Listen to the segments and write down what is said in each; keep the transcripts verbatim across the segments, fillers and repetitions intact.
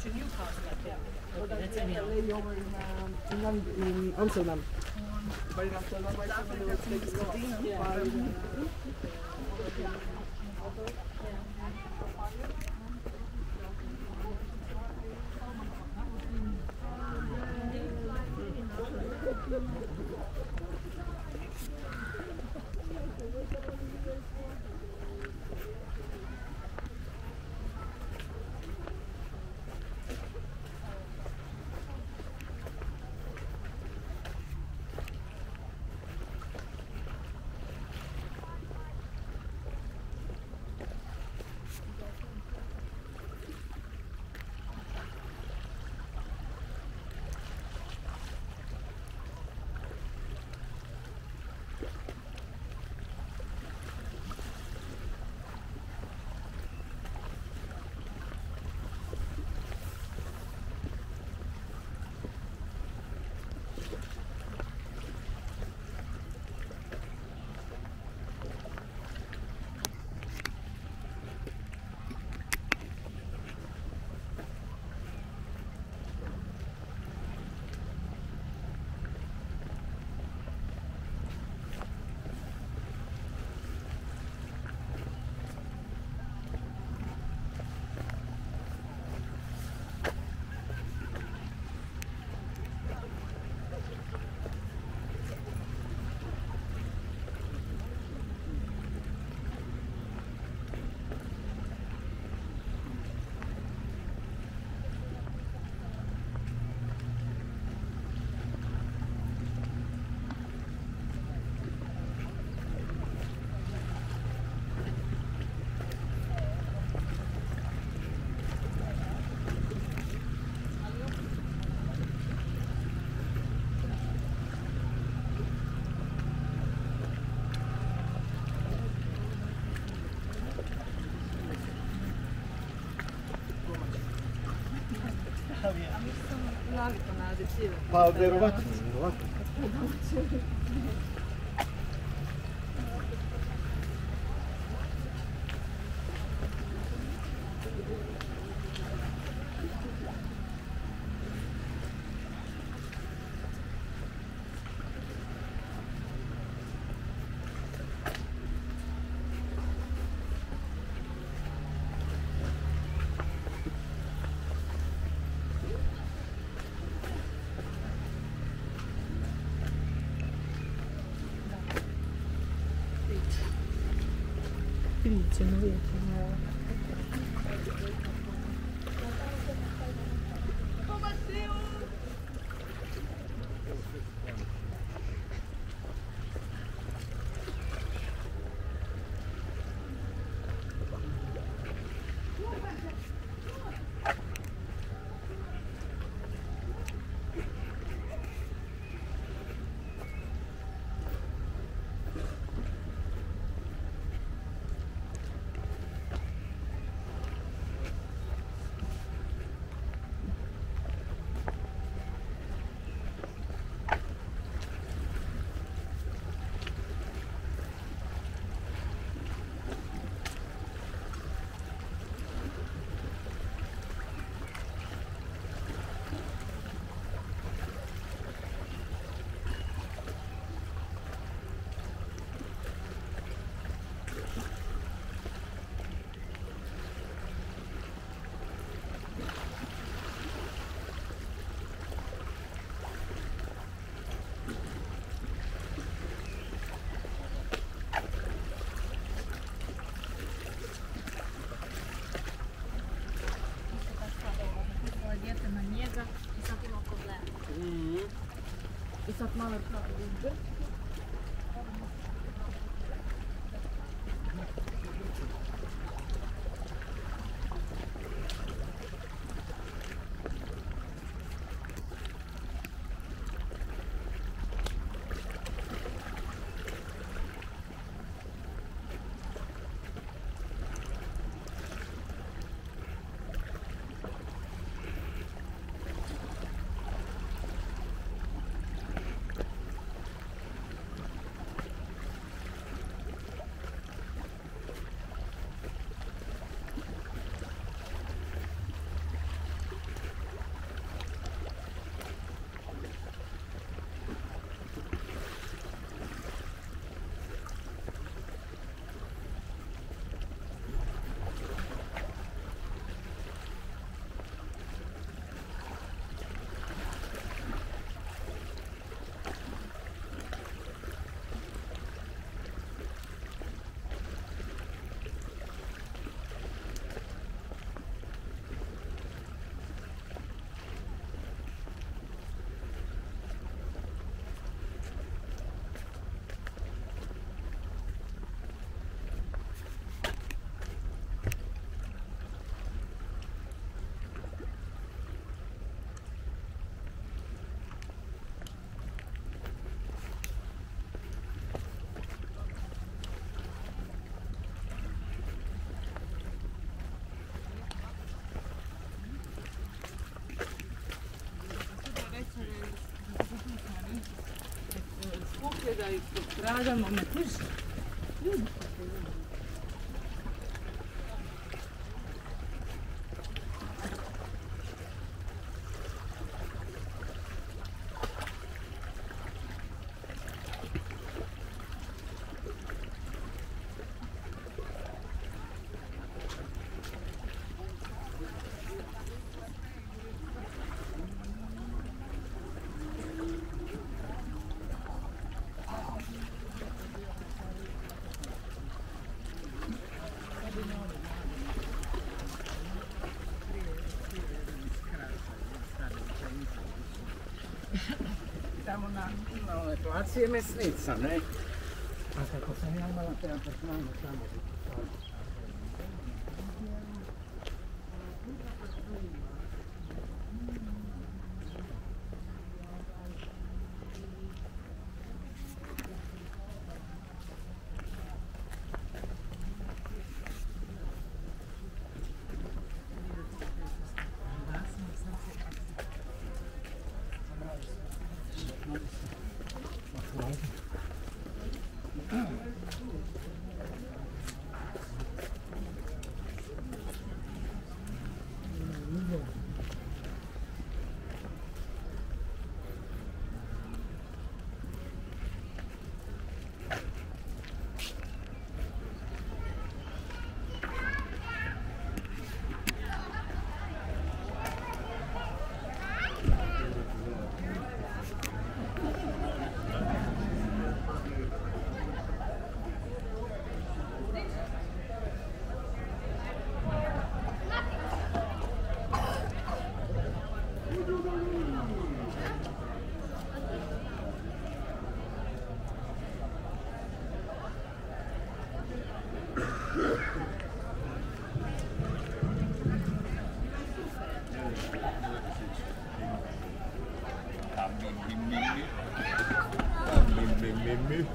To Newcastle, I think. Yeah. Okay, that's in here. Over in London, in Amsterdam. But in Amsterdam, I think it's like a Scotland. Yeah. Pa verovatno, verovatno. Видите, ну видите. Kanka Ishak'ın okulda. Hımm. Ishak Mağarı'nın okulda. Da ih pokradamo, me tiši. Ljudi kako je. Tamo na maloj placi je mesnica, ne? A kako sam ja imala te apartmane tamo.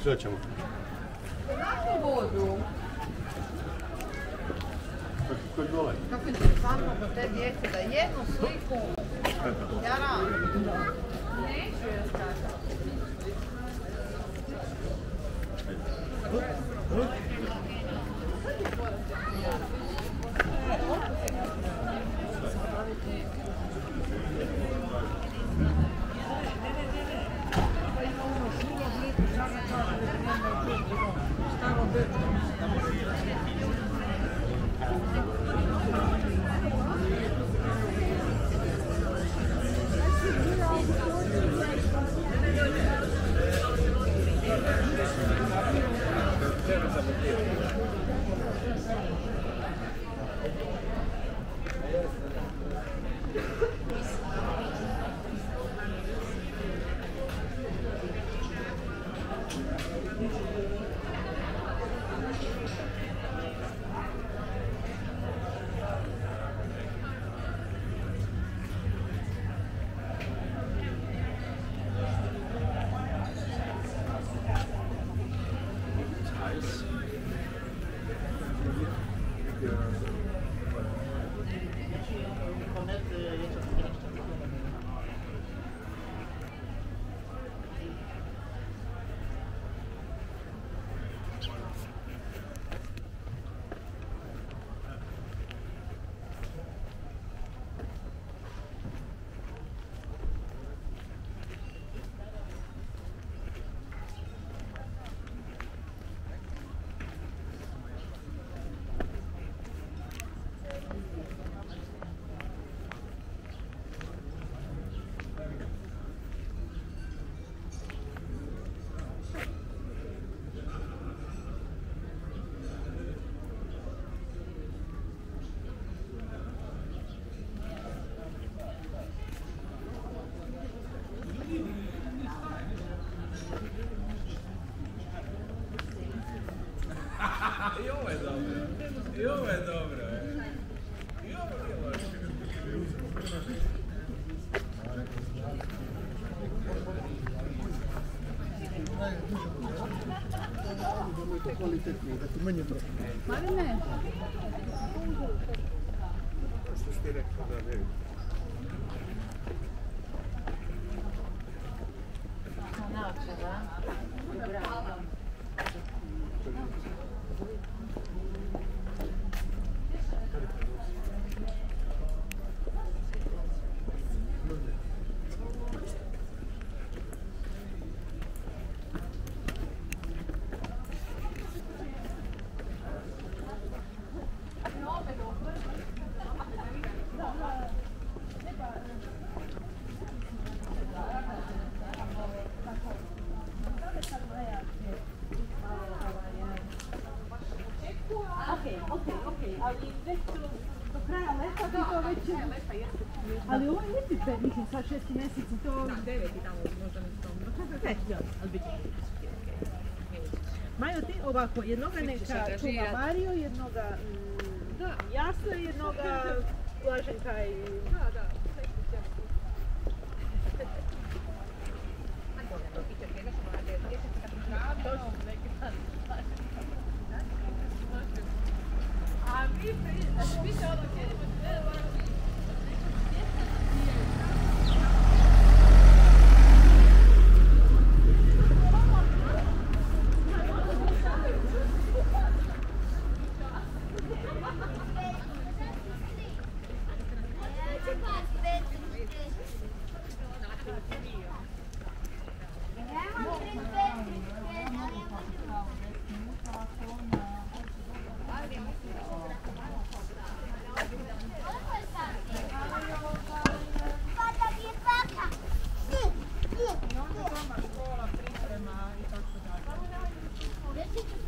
Što ćemo? Kako vodu? Kako je dole? Kako je samo do te djece da jednu sliku ja radim. Neću je ostati. Yes. molto qualitativo, ti meni troppo. Ma non è? Questo stile da lei. No, c'è là. Bravo. Ali ovo je ljepice, mislim, sad šesti mjesec I to... Da, deveti tamo, možda mi stomno. Majo, ti ovako, jednoga neka čuva Mario, jednoga Jasna, jednoga Blaženka I... Da, da. A mi se ono sjedimo sve ovako. Thank you.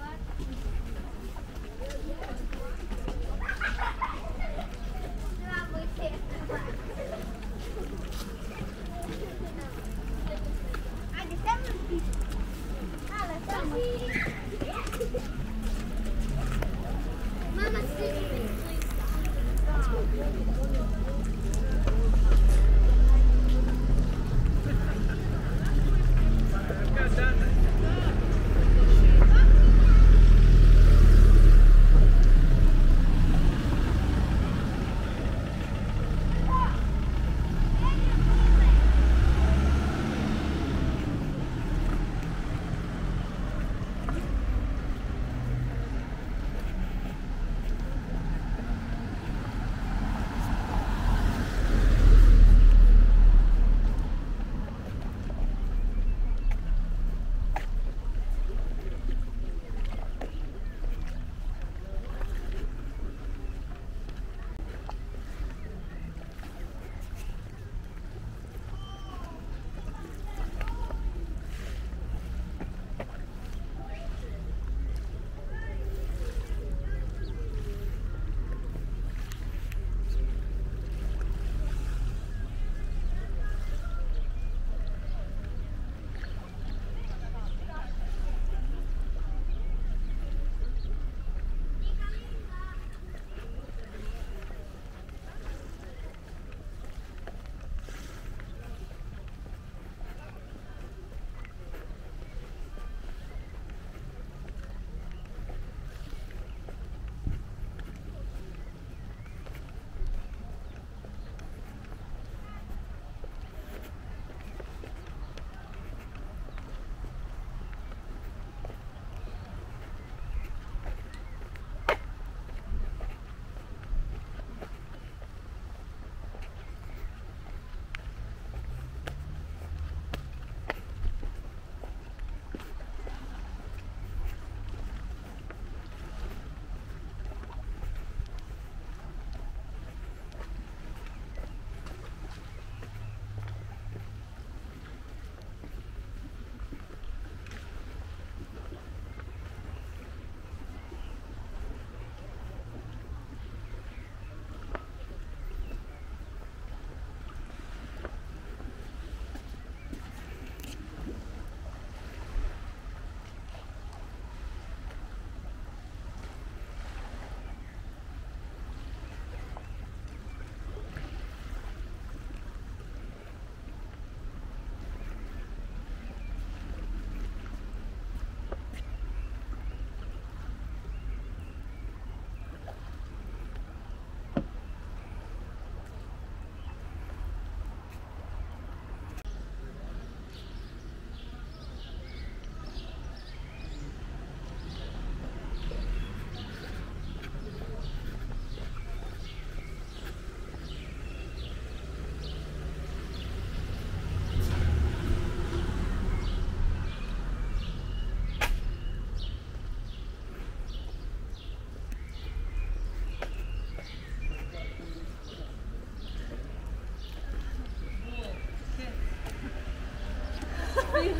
please.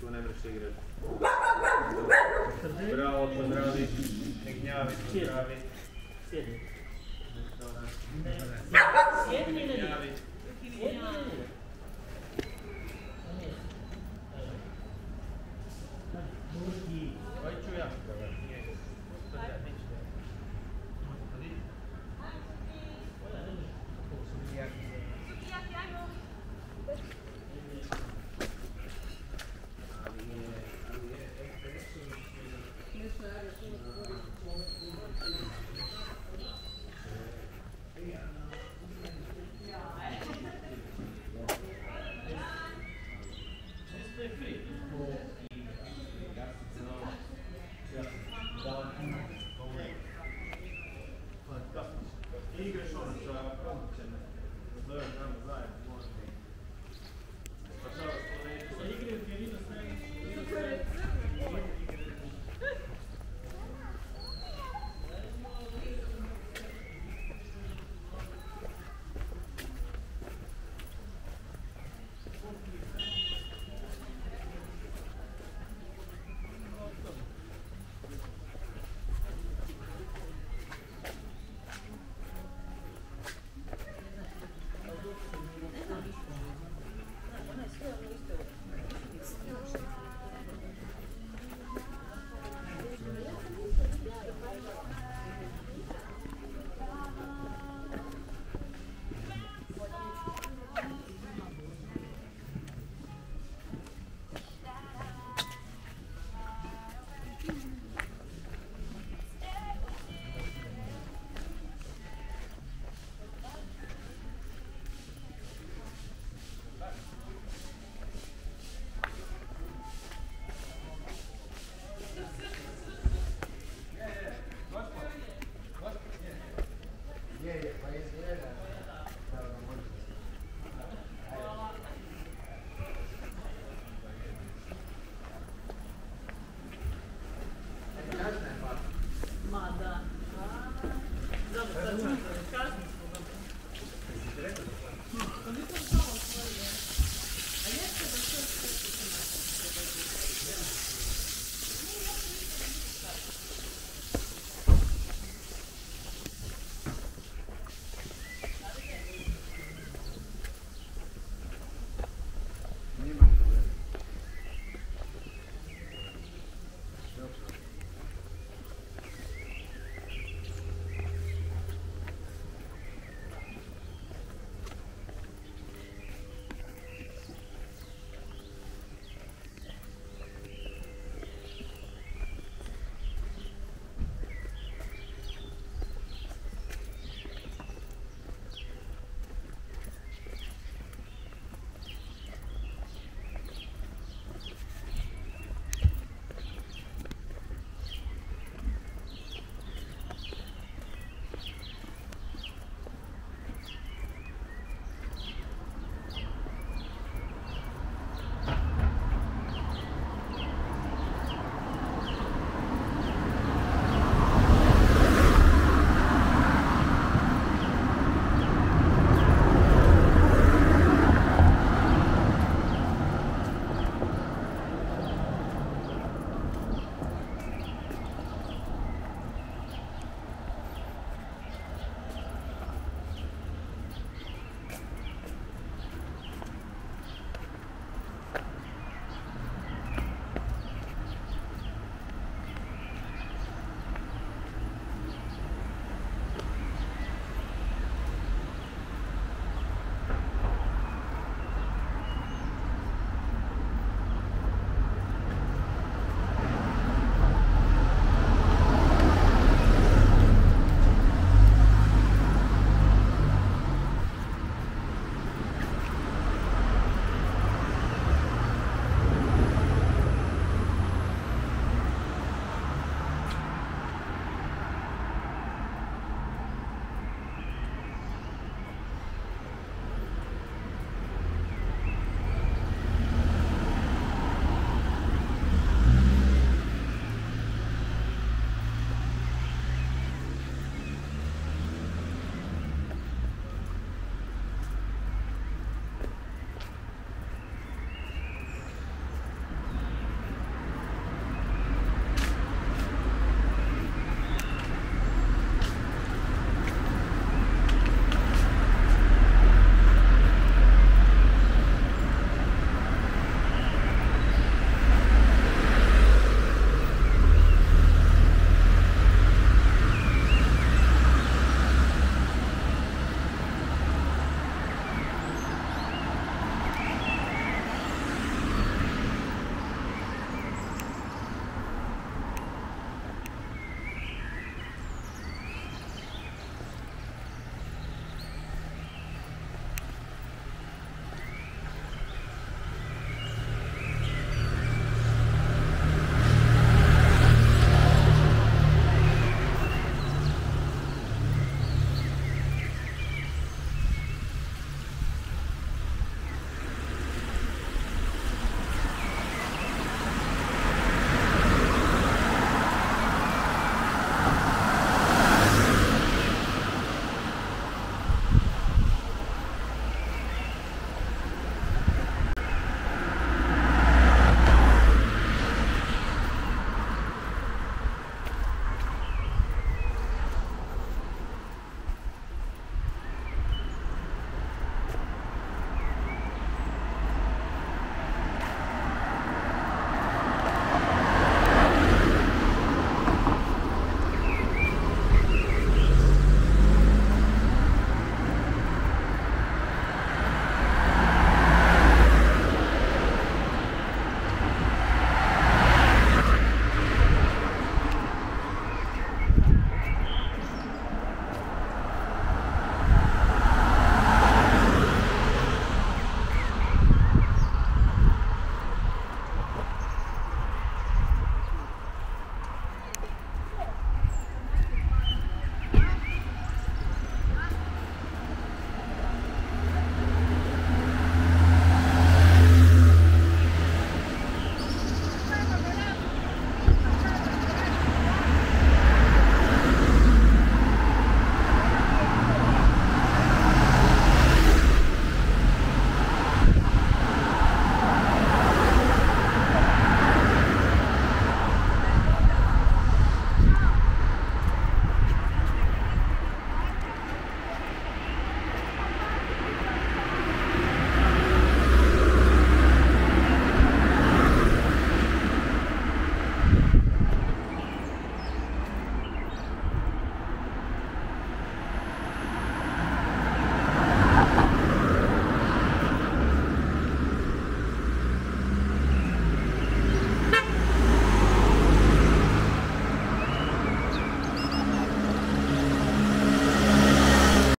Tu ne mreš igrati. Bravo, pozdravi. Ne gnjavi, pozdravi. Sjedni. Sjedni ili gnjavi? Sjedni ili? Koji ću ja? Thank you.